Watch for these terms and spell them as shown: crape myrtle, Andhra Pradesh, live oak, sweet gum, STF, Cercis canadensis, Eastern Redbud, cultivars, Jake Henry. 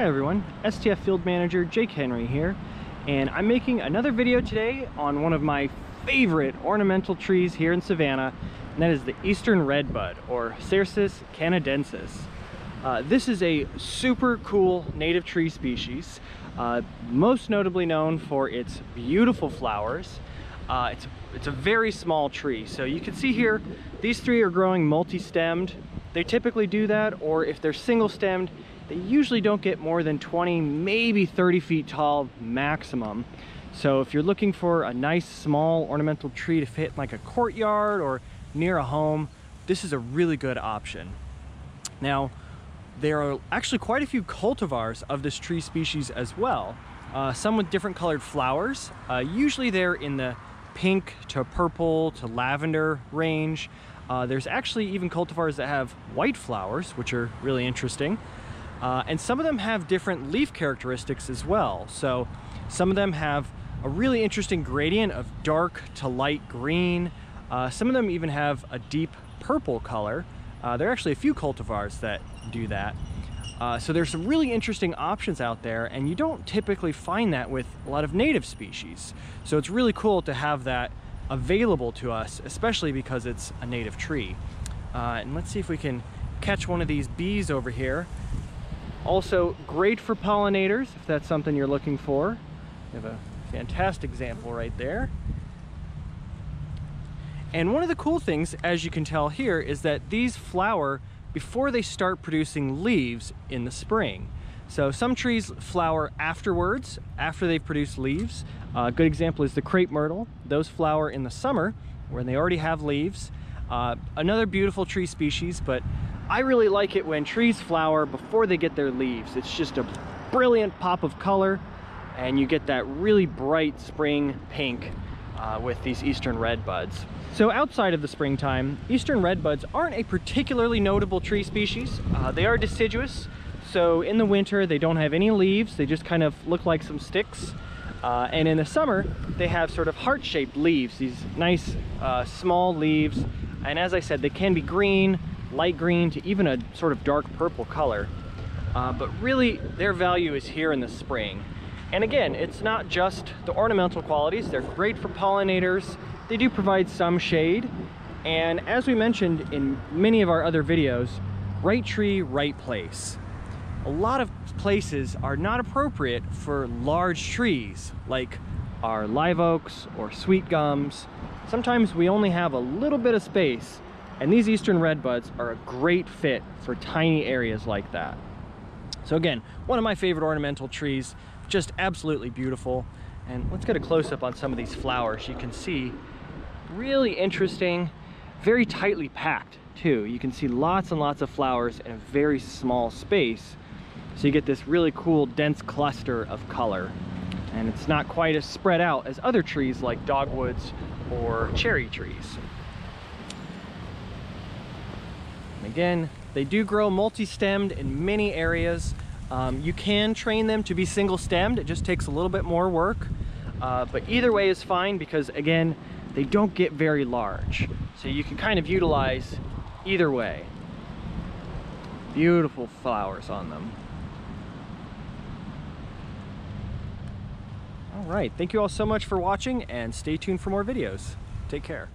Hi everyone, STF Field Manager Jake Henry here, and I'm making another video today on one of my favorite ornamental trees here in Savannah, and that is the Eastern Redbud, or Cercis canadensis. This is a super cool native tree species, most notably known for its beautiful flowers. It's a very small tree, so you can see here these three are growing multi-stemmed. They typically do that, or if they're single-stemmed, they usually don't get more than 20, maybe 30 feet tall maximum. So if you're looking for a nice small ornamental tree to fit in like a courtyard or near a home, this is a really good option. Now, there are actually quite a few cultivars of this tree species as well, some with different colored flowers. Usually they're in the pink to purple to lavender range. There's actually even cultivars that have white flowers, which are really interesting. And some of them have different leaf characteristics as well. So some of them have a really interesting gradient of dark to light green. Some of them even have a deep purple color. There are actually a few cultivars that do that. So there's some really interesting options out there, and you don't typically find that with a lot of native species. So it's really cool to have that available to us, especially because it's a native tree. And let's see if we can catch one of these bees over here. Also great for pollinators, if that's something you're looking for. You have a fantastic example right there. And one of the cool things, as you can tell here, is that these flower before they start producing leaves in the spring. So some trees flower afterwards, after they've produced leaves. A good example is the crape myrtle. Those flower in the summer when they already have leaves. Another beautiful tree species, but I really like it when trees flower before they get their leaves. It's just a brilliant pop of color, and you get that really bright spring pink with these Eastern Redbuds. So outside of the springtime, Eastern Redbuds aren't a particularly notable tree species. They are deciduous, so in the winter they don't have any leaves. They just kind of look like some sticks. And in the summer, they have sort of heart-shaped leaves, these nice small leaves. And as I said, they can be green, light green to even a sort of dark purple color, but really their value is here in the spring. And again, it's not just the ornamental qualities. They're great for pollinators. They do provide some shade, and as we mentioned in many of our other videos, right tree, right place. A lot of places are not appropriate for large trees like our live oaks or sweet gums. Sometimes we only have a little bit of space, and these Eastern Redbuds are a great fit for tiny areas like that. So again, one of my favorite ornamental trees, just absolutely beautiful. And let's get a close-up on some of these flowers. You can see really interesting, very tightly packed too. You can see lots and lots of flowers in a very small space. So you get this really cool dense cluster of color. And it's not quite as spread out as other trees like dogwoods or cherry trees. Again, they do grow multi-stemmed in many areas. You can train them to be single-stemmed. It just takes a little bit more work. But either way is fine because, again, they don't get very large. So you can kind of utilize either way. Beautiful flowers on them. All right. Thank you all so much for watching, and stay tuned for more videos. Take care.